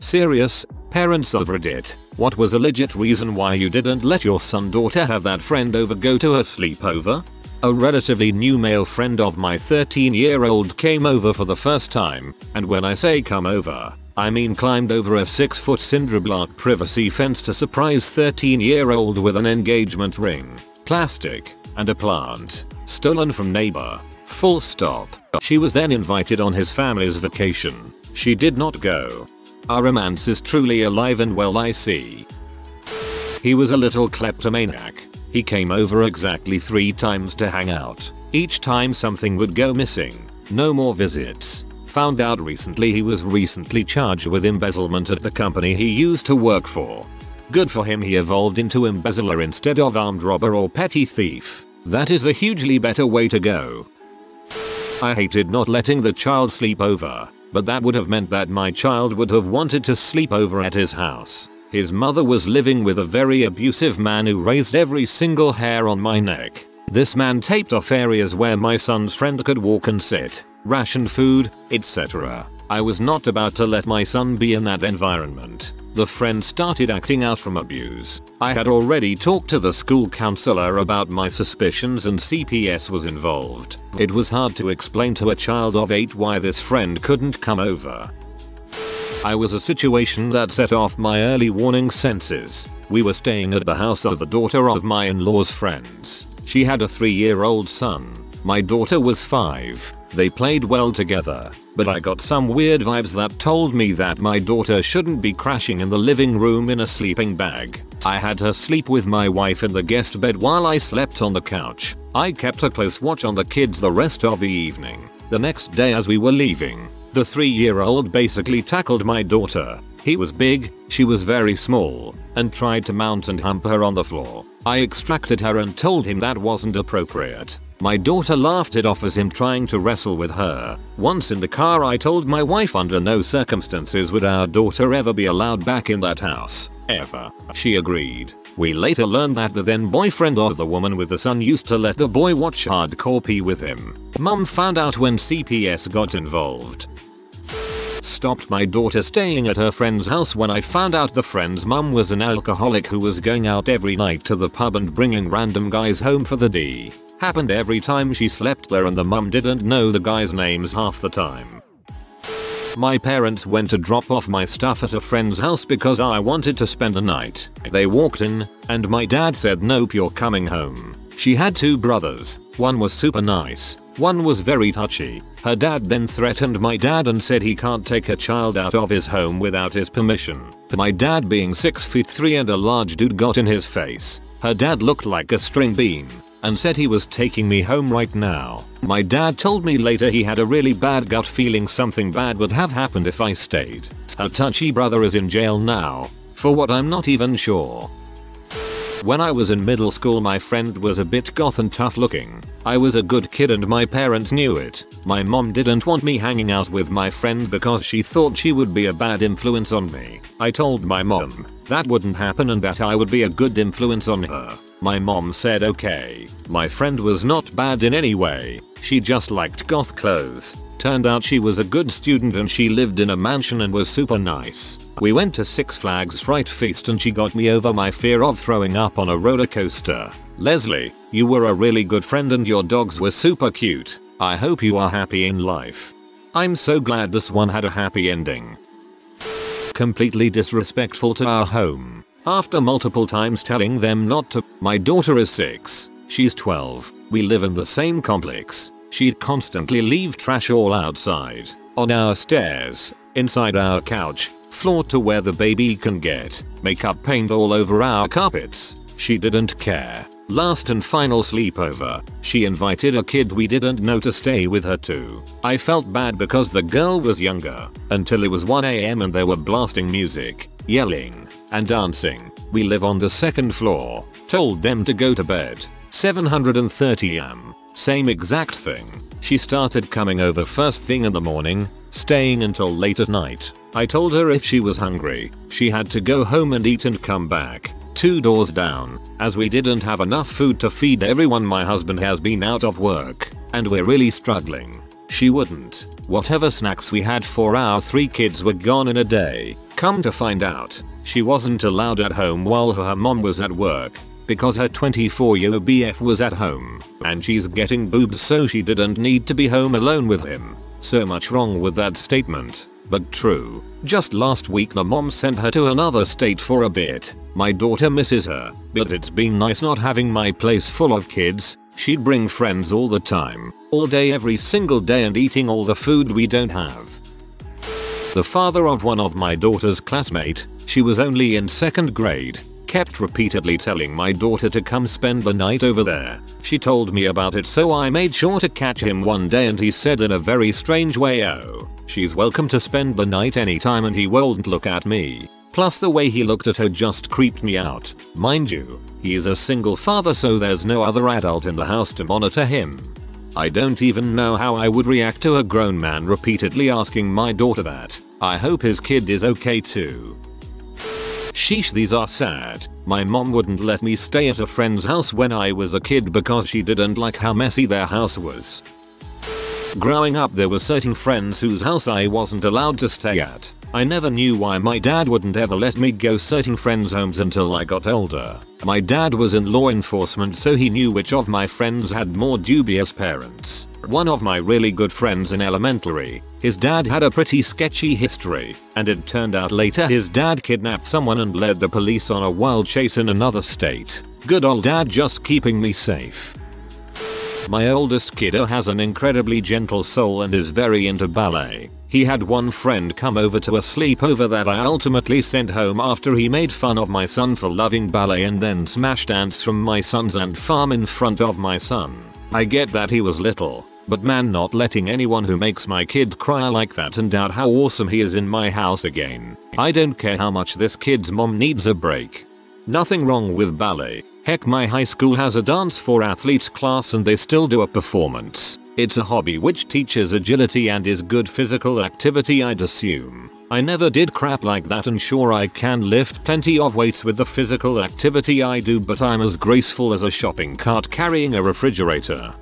Serious, parents of Reddit, what was a legit reason why you didn't let your son/daughter have that friend over go to her sleepover? A relatively new male friend of my 13-year-old came over for the first time, and when I say come over, I mean climbed over a 6-foot cinder block privacy fence to surprise 13-year-old with an engagement ring, plastic, and a plant, stolen from neighbor. Full stop. She was then invited on his family's vacation. She did not go. Our romance is truly alive and well, I see. He was a little kleptomaniac. He came over exactly 3 times to hang out. Each time something would go missing. No more visits. Found out recently he was recently charged with embezzlement at the company he used to work for. Good for him, he evolved into embezzler instead of armed robber or petty thief. That is a hugely better way to go. I hated not letting the child sleep over. But that would have meant that my child would have wanted to sleep over at his house. His mother was living with a very abusive man who raised every single hair on my neck. This man taped off areas where my son's friend could walk and sit, rationed food, etc. I was not about to let my son be in that environment. The friend started acting out from abuse. I had already talked to the school counselor about my suspicions and CPS was involved. It was hard to explain to a child of 8 why this friend couldn't come over. I was a situation that set off my early warning senses. We were staying at the house of the daughter of my in-laws' friends. She had a 3-year-old son. My daughter was 5. They played well together, but I got some weird vibes that told me that my daughter shouldn't be crashing in the living room in a sleeping bag. I had her sleep with my wife in the guest bed while I slept on the couch. I kept a close watch on the kids the rest of the evening. The next day as we were leaving, the 3-year-old basically tackled my daughter. He was big, she was very small, and tried to mount and hump her on the floor. I extracted her and told him that wasn't appropriate. My daughter laughed it off as him trying to wrestle with her. Once in the car I told my wife under no circumstances would our daughter ever be allowed back in that house. Ever. She agreed. We later learned that the then boyfriend of the woman with the son used to let the boy watch hardcore pee with him. Mum found out when CPS got involved. Stopped my daughter staying at her friend's house when I found out the friend's mum was an alcoholic who was going out every night to the pub and bringing random guys home for the D. Happened every time she slept there, and the mum didn't know the guys' names half the time. My parents went to drop off my stuff at a friend's house because I wanted to spend the night. They walked in, and my dad said, "Nope, you're coming home." She had 2 brothers. One was super nice. One was very touchy. Her dad then threatened my dad and said he can't take a child out of his home without his permission. My dad, being 6'3" and a large dude, got in his face. Her dad looked like a string bean and said he was taking me home right now. My dad told me later he had a really bad gut feeling something bad would have happened if I stayed. Her touchy brother is in jail now, for what I'm not even sure. When I was in middle school, my friend was a bit goth and tough looking. I was a good kid and my parents knew it. My mom didn't want me hanging out with my friend because she thought she would be a bad influence on me. I told my mom that wouldn't happen and that I would be a good influence on her. My mom said okay. My friend was not bad in any way. She just liked goth clothes. Turned out she was a good student and she lived in a mansion and was super nice. We went to Six Flags Fright Feast and she got me over my fear of throwing up on a roller coaster. Leslie, you were a really good friend and your dogs were super cute. I hope you are happy in life. I'm so glad this one had a happy ending. Completely disrespectful to our home. After multiple times telling them not to, my daughter is 6, she's 12, we live in the same complex. She'd constantly leave trash all outside, on our stairs, inside our couch, floor to where the baby can get, makeup paint all over our carpets. She didn't care. Last and final sleepover, she invited a kid we didn't know to stay with her too. I felt bad because the girl was younger, until it was 1 AM and they were blasting music, yelling, and dancing. We live on the 2nd floor. Told them to go to bed. 7:30 AM. Same exact thing. She started coming over first thing in the morning, staying until late at night. I told her if she was hungry, she had to go home and eat and come back. 2 doors down. As we didn't have enough food to feed everyone, my husband has been out of work, and we're really struggling. She wouldn't. Whatever snacks we had for our three kids were gone in a day. Come to find out, she wasn't allowed at home while her mom was at work, because her 24-year BF was at home, and she's getting boobs so she didn't need to be home alone with him. So much wrong with that statement, but true. Just last week the mom sent her to another state for a bit. My daughter misses her, but it's been nice not having my place full of kids. She'd bring friends all the time, all day every single day, and eating all the food we don't have. The father of one of my daughter's classmate, she was only in 2nd grade, kept repeatedly telling my daughter to come spend the night over there. She told me about it, so I made sure to catch him one day, and he said in a very strange way, "Oh, she's welcome to spend the night anytime," and he won't look at me. Plus the way he looked at her just creeped me out. Mind you, he is a single father, so there's no other adult in the house to monitor him. I don't even know how I would react to a grown man repeatedly asking my daughter that. I hope his kid is okay too. Sheesh, these are sad. My mom wouldn't let me stay at a friend's house when I was a kid because she didn't like how messy their house was. Growing up there were certain friends whose house I wasn't allowed to stay at. I never knew why my dad wouldn't ever let me go certain friends' homes until I got older. My dad was in law enforcement, so he knew which of my friends had more dubious parents. One of my really good friends in elementary, his dad had a pretty sketchy history, and it turned out later his dad kidnapped someone and led the police on a wild chase in another state. Good old dad just keeping me safe. My oldest kiddo has an incredibly gentle soul and is very into ballet. He had one friend come over to a sleepover that I ultimately sent home after he made fun of my son for loving ballet and then smash dance from my son's and farm in front of my son. I get that he was little, but man, not letting anyone who makes my kid cry like that and doubt how awesome he is in my house again. I don't care how much this kid's mom needs a break. Nothing wrong with ballet. Heck, my high school has a dance for athletes class and they still do a performance. It's a hobby which teaches agility and is good physical activity, I'd assume. I never did crap like that, and sure I can lift plenty of weights with the physical activity I do, but I'm as graceful as a shopping cart carrying a refrigerator.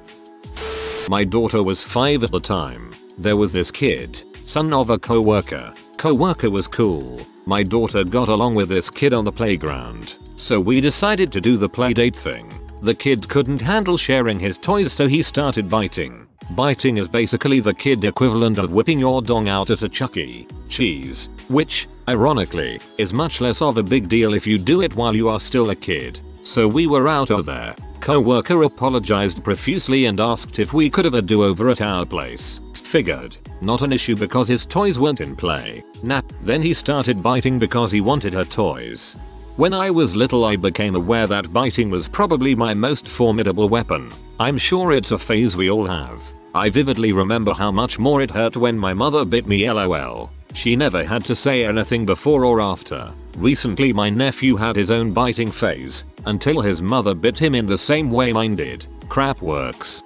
My daughter was 5 at the time. There was this kid, son of a coworker. Coworker was cool. My daughter got along with this kid on the playground, so we decided to do the playdate thing. The kid couldn't handle sharing his toys, so he started biting. Biting is basically the kid equivalent of whipping your dong out at a Chuck E. Cheese, which, ironically, is much less of a big deal if you do it while you are still a kid. So we were out of there. Co-worker apologized profusely and asked if we could have a do-over at our place. Figured. Not an issue because his toys weren't in play. Nah. Then he started biting because he wanted her toys. When I was little I became aware that biting was probably my most formidable weapon. I'm sure it's a phase we all have. I vividly remember how much more it hurt when my mother bit me, lol. She never had to say anything before or after. Recently my nephew had his own biting phase, until his mother bit him in the same way mine did. Crap works.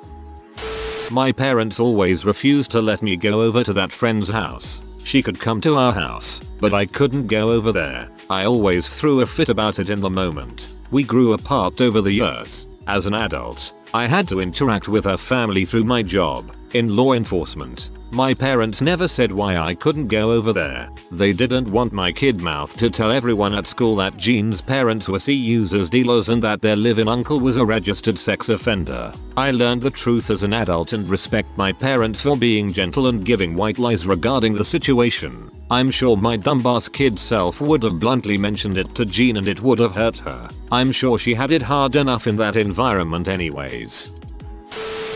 My parents always refused to let me go over to that friend's house. She could come to our house, but I couldn't go over there. I always threw a fit about it in the moment. We grew apart over the years. As an adult, I had to interact with her family through my job in law enforcement. My parents never said why I couldn't go over there. They didn't want my kid mouth to tell everyone at school that Jean's parents were users, dealers, and that their live-in uncle was a registered sex offender. I learned the truth as an adult and respect my parents for being gentle and giving white lies regarding the situation. I'm sure my dumbass kid self would have bluntly mentioned it to Jean and it would have hurt her. I'm sure she had it hard enough in that environment anyways.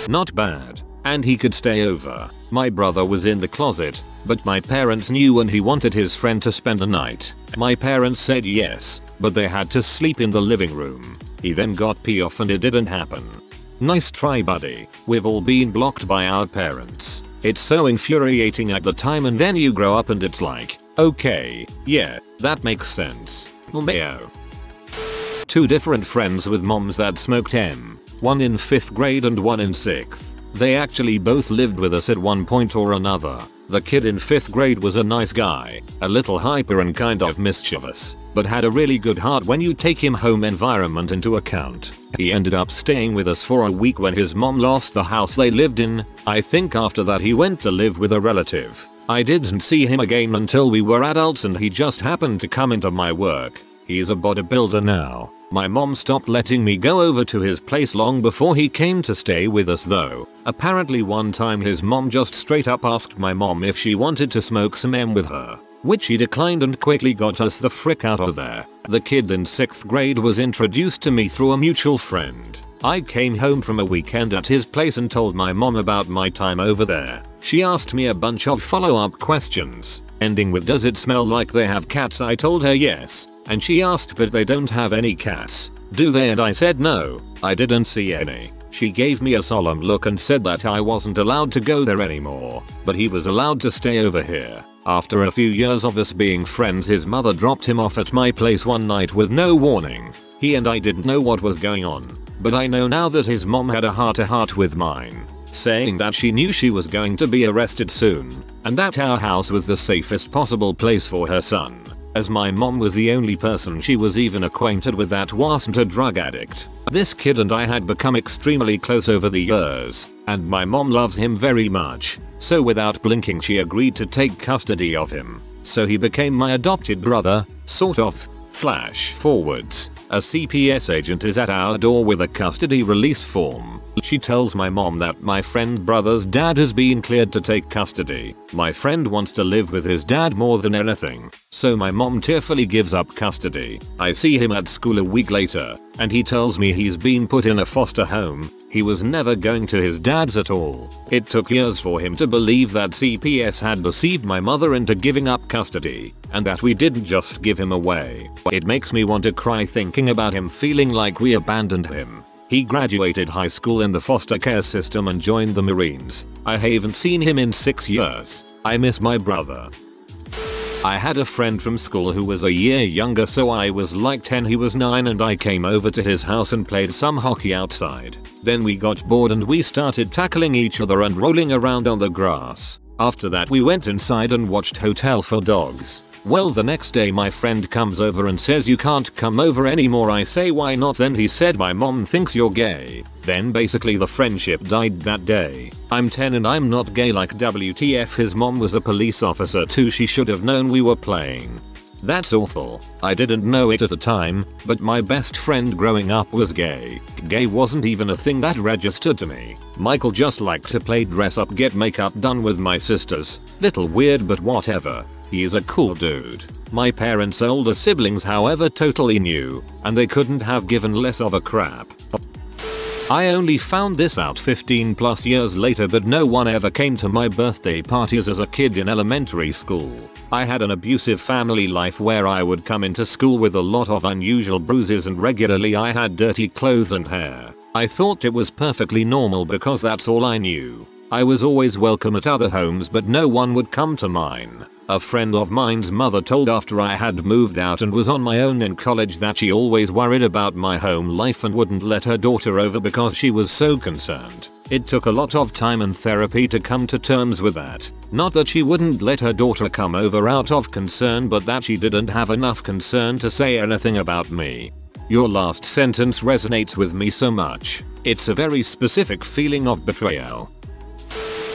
Not bad. And he could stay over. My brother was in the closet, but my parents knew and he wanted his friend to spend the night. My parents said yes, but they had to sleep in the living room. He then got pee off and it didn't happen. Nice try, buddy. We've all been blocked by our parents. It's so infuriating at the time, and then you grow up and it's like, okay, yeah, that makes sense. Mayo. 2 different friends with moms that smoked M. One in 5th grade and one in 6th. They actually both lived with us at one point or another. The kid in 5th grade was a nice guy, a little hyper and kind of mischievous. but had a really good heart when you take him home environment into account. He ended up staying with us for a week when his mom lost the house they lived in. I think after that he went to live with a relative. I didn't see him again until we were adults and he just happened to come into my work. He's a bodybuilder now. My mom stopped letting me go over to his place long before he came to stay with us though. Apparently one time his mom just straight up asked my mom if she wanted to smoke some M with her, which she declined and quickly got us the frick out of there. The kid in 6th grade was introduced to me through a mutual friend. I came home from a weekend at his place and told my mom about my time over there. She asked me a bunch of follow-up questions, ending with "Does it smell like they have cats?" I told her yes. And she asked, "But they don't have any cats, do they?" And I said no, I didn't see any. She gave me a solemn look and said that I wasn't allowed to go there anymore, but he was allowed to stay over here. After a few years of us being friends, his mother dropped him off at my place one night with no warning. He and I didn't know what was going on, but I know now that his mom had a heart-to-heart with mine, saying that she knew she was going to be arrested soon, and that our house was the safest possible place for her son, as my mom was the only person she was even acquainted with that wasn't a drug addict. This kid and I had become extremely close over the years, and my mom loves him very much, so without blinking she agreed to take custody of him. So he became my adopted brother, sort of. Flash forwards, a CPS agent is at our door with a custody release form. She tells my mom that my friend's brother's dad has been cleared to take custody. My friend wants to live with his dad more than anything, so my mom tearfully gives up custody. I see him at school a week later, and he tells me he's been put in a foster home. He was never going to his dad's at all. It took years for him to believe that CPS had deceived my mother into giving up custody, and that we didn't just give him away. It makes me want to cry thinking about him feeling like we abandoned him. He graduated high school in the foster care system and joined the Marines. I haven't seen him in 6 years. I miss my brother. I had a friend from school who was a year younger, so I was like 10, he was 9, and I came over to his house and played some hockey outside. Then we got bored and we started tackling each other and rolling around on the grass. After that we went inside and watched Hotel for Dogs. Well, the next day my friend comes over and says, "You can't come over anymore." I say, "Why not?" Then he said, "My mom thinks you're gay." Then basically the friendship died that day. I'm 10 and I'm not gay, like WTF. His mom was a police officer too, she should have known we were playing. That's awful. I didn't know it at the time, but my best friend growing up was gay. Gay wasn't even a thing that registered to me. Michael just liked to play dress up, get makeup done with my sisters. Little weird, but whatever. He is a cool dude. My parents' older siblings however totally knew, and they couldn't have given less of a crap. I only found this out 15 plus years later, but no one ever came to my birthday parties as a kid in elementary school. I had an abusive family life where I would come into school with a lot of unusual bruises, and regularly I had dirty clothes and hair. I thought it was perfectly normal because that's all I knew. I was always welcome at other homes, but no one would come to mine. A friend of mine's mother told after I had moved out and was on my own in college that she always worried about my home life and wouldn't let her daughter over because she was so concerned. It took a lot of time and therapy to come to terms with that. Not that she wouldn't let her daughter come over out of concern, but that she didn't have enough concern to say anything about me. Your last sentence resonates with me so much. It's a very specific feeling of betrayal.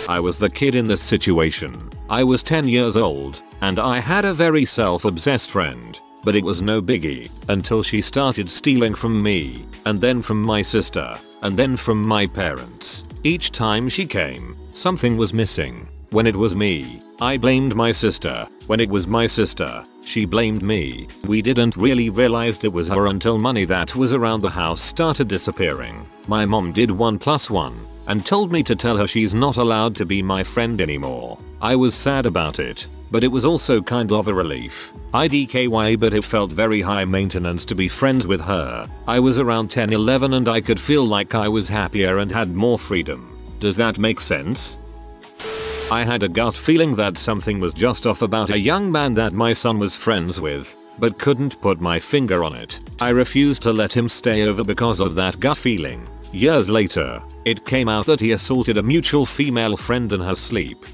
I was the kid in this situation. I was 10 years old, and I had a very self-obsessed friend, but it was no biggie until she started stealing from me, and then from my sister, and then from my parents. Each time she came, something was missing. When it was me, I blamed my sister. When it was my sister, she blamed me. We didn't really realize it was her until money that was around the house started disappearing. My mom did 1+1. And told me to tell her she's not allowed to be my friend anymore. I was sad about it, but it was also kind of a relief. IDKY, but it felt very high maintenance to be friends with her. I was around 10-11 and I could feel like I was happier and had more freedom. Does that make sense? I had a gut feeling that something was just off about a young man that my son was friends with, but couldn't put my finger on it. I refused to let him stay over because of that gut feeling. Years later, it came out that he assaulted a mutual female friend in her sleep.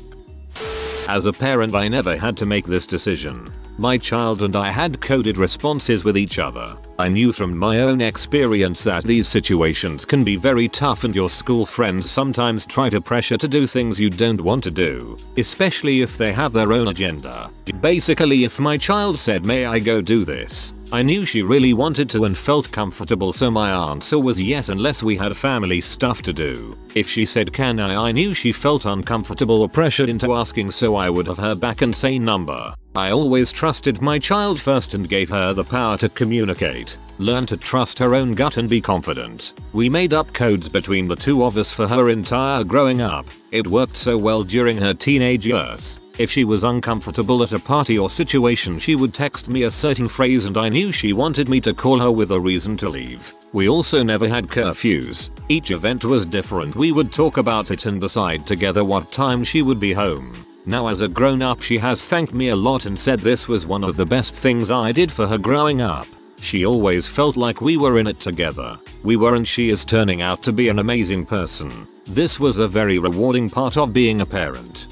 As a parent, I never had to make this decision. My child and I had coded responses with each other. I knew from my own experience that these situations can be very tough and your school friends sometimes try to pressure to do things you don't want to do, especially if they have their own agenda. Basically, if my child said, "May I go do this?" I knew she really wanted to and felt comfortable, so my answer was yes unless we had family stuff to do. If she said "Can I?" I knew she felt uncomfortable or pressured into asking, so I would have her back and say "No." I always trusted my child first and gave her the power to communicate, learn to trust her own gut and be confident. We made up codes between the two of us for her entire growing up. It worked so well during her teenage years. If she was uncomfortable at a party or situation, she would text me a certain phrase and I knew she wanted me to call her with a reason to leave. We also never had curfews. Each event was different. We would talk about it and decide together what time she would be home. Now as a grown up, she has thanked me a lot and said this was one of the best things I did for her growing up. She always felt like we were in it together. We were, and she is turning out to be an amazing person. This was a very rewarding part of being a parent.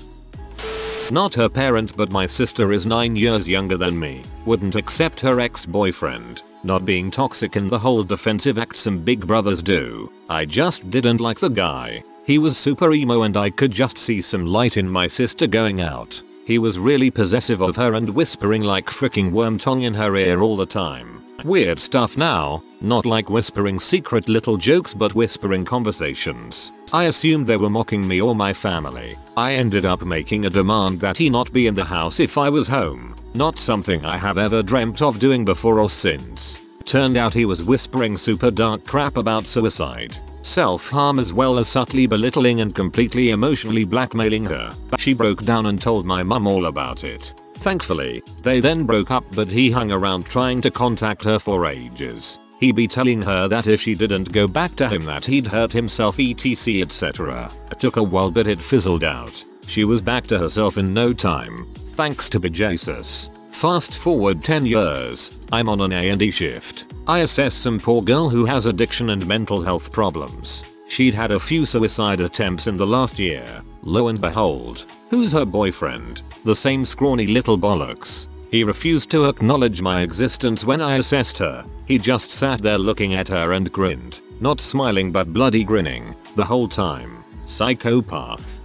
Not her parent, but my sister is 9 years younger than me. Wouldn't accept her ex-boyfriend not being toxic and the whole defensive act some big brothers do. I just didn't like the guy. He was super emo and I could just see some light in my sister going out. He was really possessive of her and whispering like freaking worm tongue in her ear all the time. Weird stuff now, not like whispering secret little jokes but whispering conversations. I assumed they were mocking me or my family. I ended up making a demand that he not be in the house if I was home, not something I have ever dreamt of doing before or since. Turned out he was whispering super dark crap about suicide, self-harm, as well as subtly belittling and completely emotionally blackmailing her. She broke down and told my mum all about it. Thankfully, they then broke up, but he hung around trying to contact her for ages. He'd be telling her that if she didn't go back to him that he'd hurt himself, etc, etc. It took a while but it fizzled out. She was back to herself in no time, thanks to bejesus. Fast forward 10 years, I'm on an A&E shift. I assess some poor girl who has addiction and mental health problems. She'd had a few suicide attempts in the last year. Lo and behold, who's her boyfriend? The same scrawny little bollocks. He refused to acknowledge my existence when I assessed her. He just sat there looking at her and grinned, not smiling but bloody grinning, the whole time. Psychopath.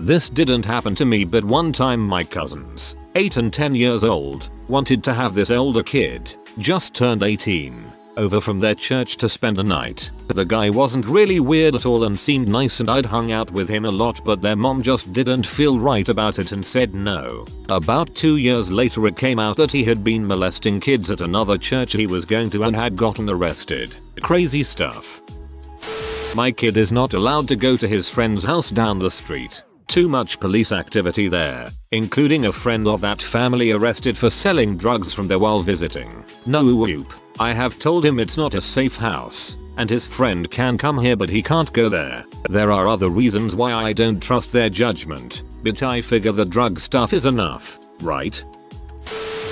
This didn't happen to me, but one time my cousins, 8 and 10 years old, wanted to have this older kid, just turned 18, over from their church to spend the night. The guy wasn't really weird at all and seemed nice and I'd hung out with him a lot, but their mom just didn't feel right about it and said no. About 2 years later it came out that he had been molesting kids at another church he was going to and had gotten arrested. Crazy stuff. My kid is not allowed to go to his friend's house down the street. Too much police activity there, including a friend of that family arrested for selling drugs from there while visiting. No whoop. I have told him it's not a safe house, and his friend can come here but he can't go there. There are other reasons why I don't trust their judgment, but I figure the drug stuff is enough, right?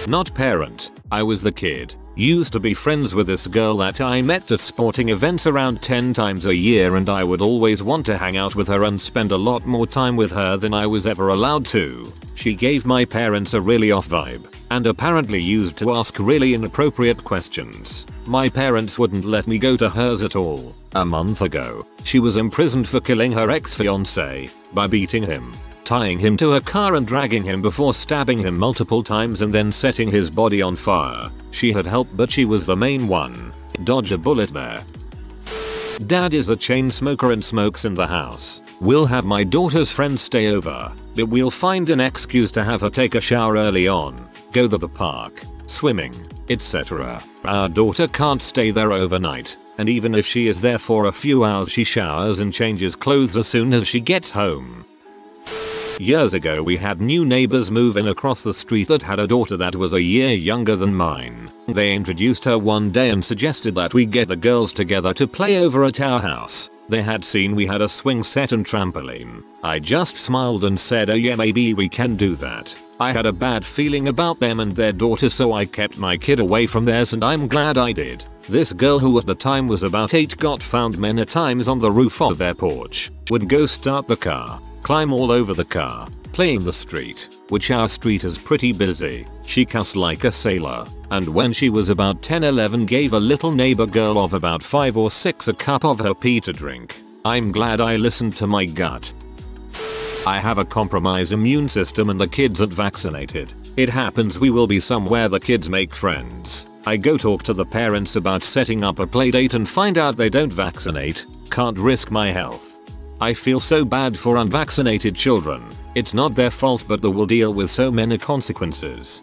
Not parent. I was the kid. Used to be friends with this girl that I met at sporting events around 10 times a year, and I would always want to hang out with her and spend a lot more time with her than I was ever allowed to. She gave my parents a really off vibe, and apparently used to ask really inappropriate questions. My parents wouldn't let me go to hers at all. A month ago, she was imprisoned for killing her ex-fiancé by beating him, tying him to her car and dragging him before stabbing him multiple times and then setting his body on fire. She had helped, but she was the main one. Dodge a bullet there. Dad is a chain smoker and smokes in the house. We'll have my daughter's friends stay over, but we'll find an excuse to have her take a shower early on, go to the park, swimming, etc. Our daughter can't stay there overnight, and even if she is there for a few hours she showers and changes clothes as soon as she gets home. Years ago we had new neighbors move in across the street that had a daughter that was a year younger than mine. They introduced her one day and suggested that we get the girls together to play over at our house. They had seen we had a swing set and trampoline. I just smiled and said, "Oh yeah, maybe we can do that." I had a bad feeling about them and their daughter, so I kept my kid away from theirs, and I'm glad I did. This girl, who at the time was about 8, got found many times on the roof of their porch. Would go start the car, climb all over the car, playing the street, which our street is pretty busy. She cussed like a sailor, and when she was about 10-11 gave a little neighbor girl of about 5 or 6 a cup of her pee to drink. I'm glad I listened to my gut. I have a compromised immune system and the kids aren't vaccinated. It happens we will be somewhere the kids make friends. I go talk to the parents about setting up a playdate and find out they don't vaccinate. Can't risk my health. I feel so bad for unvaccinated children. It's not their fault, but they will deal with so many consequences.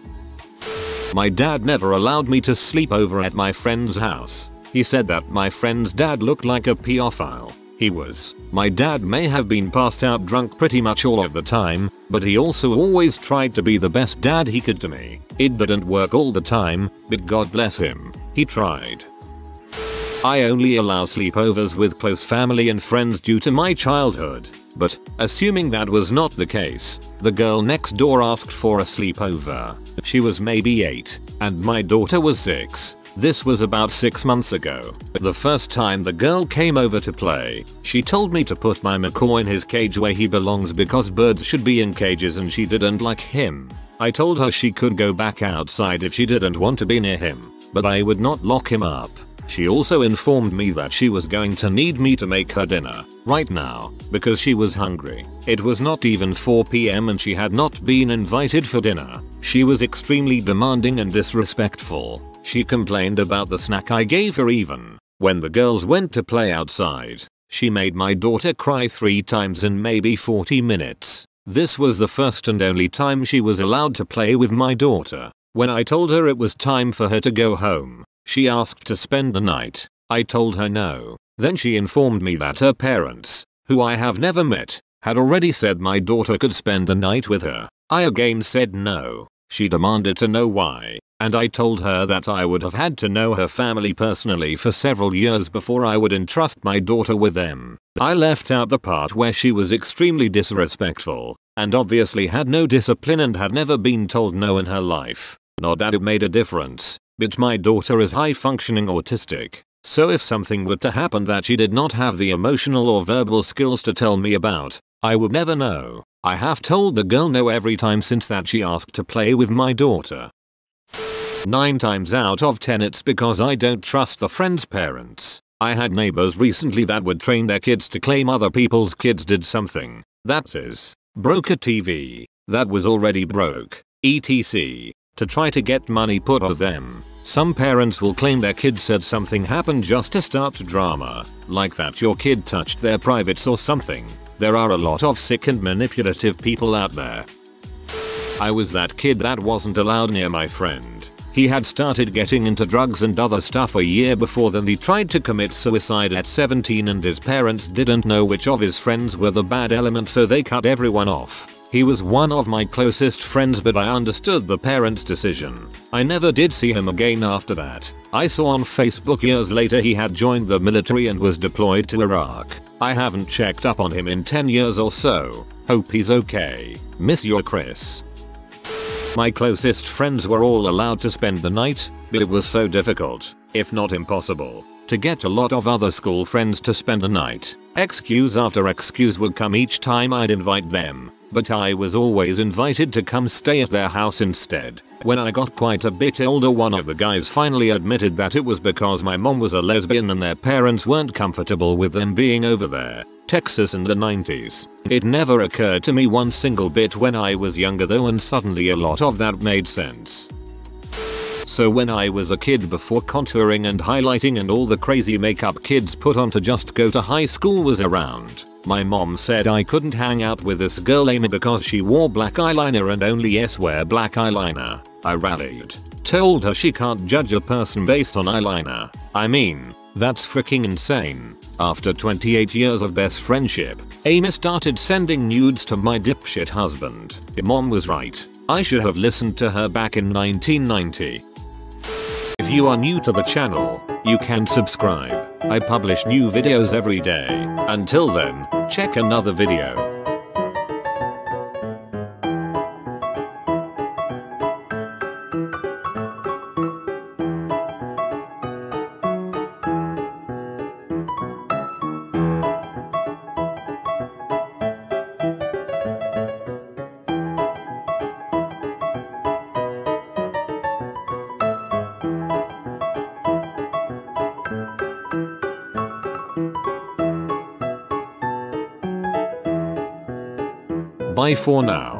My dad never allowed me to sleep over at my friend's house. He said that my friend's dad looked like a pedophile. He was. My dad may have been passed out drunk pretty much all of the time, but he also always tried to be the best dad he could to me. It didn't work all the time, but God bless him, he tried. I only allow sleepovers with close family and friends due to my childhood, but, assuming that was not the case, the girl next door asked for a sleepover. She was maybe 8, and my daughter was 6. This was about 6 months ago. The first time the girl came over to play, she told me to put my macaw in his cage where he belongs because birds should be in cages and she didn't like him. I told her she could go back outside if she didn't want to be near him, but I would not lock him up. She also informed me that she was going to need me to make her dinner right now because she was hungry. It was not even 4 p.m. and she had not been invited for dinner. She was extremely demanding and disrespectful. She complained about the snack I gave her even. When the girls went to play outside, she made my daughter cry 3 times in maybe 40 minutes. This was the first and only time she was allowed to play with my daughter. When I told her it was time for her to go home, she asked to spend the night. I told her no. Then she informed me that her parents, who I have never met, had already said my daughter could spend the night with her. I again said no. She demanded to know why, and I told her that I would have had to know her family personally for several years before I would entrust my daughter with them. I left out the part where she was extremely disrespectful, and obviously had no discipline and had never been told no in her life. Not that it made a difference, but my daughter is high-functioning autistic, so if something were to happen that she did not have the emotional or verbal skills to tell me about, I would never know. I have told the girl no every time since that she asked to play with my daughter. 9 times out of 10 it's because I don't trust the friend's parents. I had neighbors recently that would train their kids to claim other people's kids did something. That is, broke a TV, that was already broke, etc. to try to get money put on them. Some parents will claim their kid said something happened just to start drama, like that your kid touched their privates or something. There are a lot of sick and manipulative people out there. I was that kid that wasn't allowed near my friend. He had started getting into drugs and other stuff a year before then. He tried to commit suicide at 17 and his parents didn't know which of his friends were the bad element, so they cut everyone off. He was one of my closest friends, but I understood the parents' decision. I never did see him again after that. I saw on Facebook years later he had joined the military and was deployed to Iraq. I haven't checked up on him in 10 years or so. Hope he's okay. Miss your Chris. My closest friends were all allowed to spend the night, but it was so difficult, if not impossible, to get a lot of other school friends to spend the night. Excuse after excuse would come each time I'd invite them, but I was always invited to come stay at their house instead. When I got quite a bit older, one of the guys finally admitted that it was because my mom was a lesbian and their parents weren't comfortable with them being over there, Texas in the 90s. It never occurred to me one single bit when I was younger though, and suddenly a lot of that made sense. So when I was a kid, before contouring and highlighting and all the crazy makeup kids put on to just go to high school was around, my mom said I couldn't hang out with this girl Amy because she wore black eyeliner and only yes wear black eyeliner. I rallied. Told her she can't judge a person based on eyeliner. I mean, that's freaking insane. After 28 years of best friendship, Amy started sending nudes to my dipshit husband. Mom was right. I should have listened to her back in 1990. If you are new to the channel, you can subscribe. I publish new videos every day. Until then, check another video. Bye for now.